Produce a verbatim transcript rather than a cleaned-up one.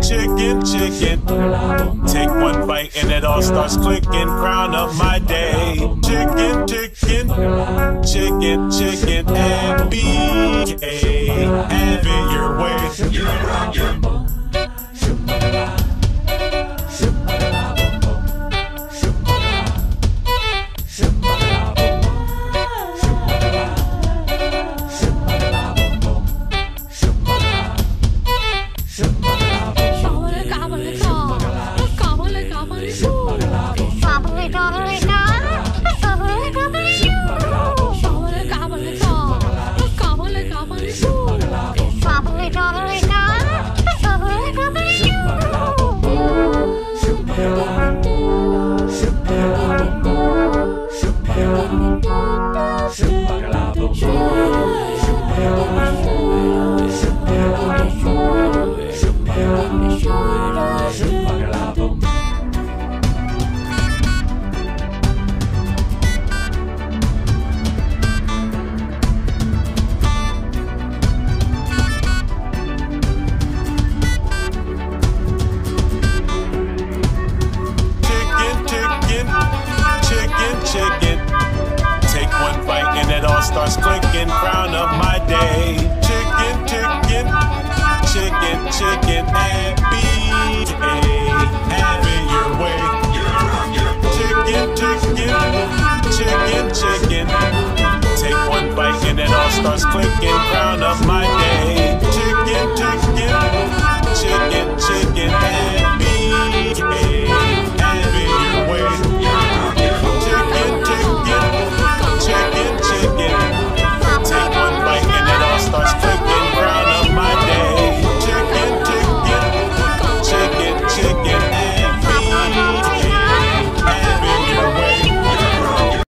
Chicken, chicken, take one bite and it all starts clicking. Crown of my day. Chicken, chicken, chicken, chicken, and B K. Have it your way. Starts clicking, crown of my day. Chicken, chicken, chicken, chicken, and B A. Have it your way. Chicken, chicken, chicken, chicken. Take one bite and it all starts clicking, crown of my day.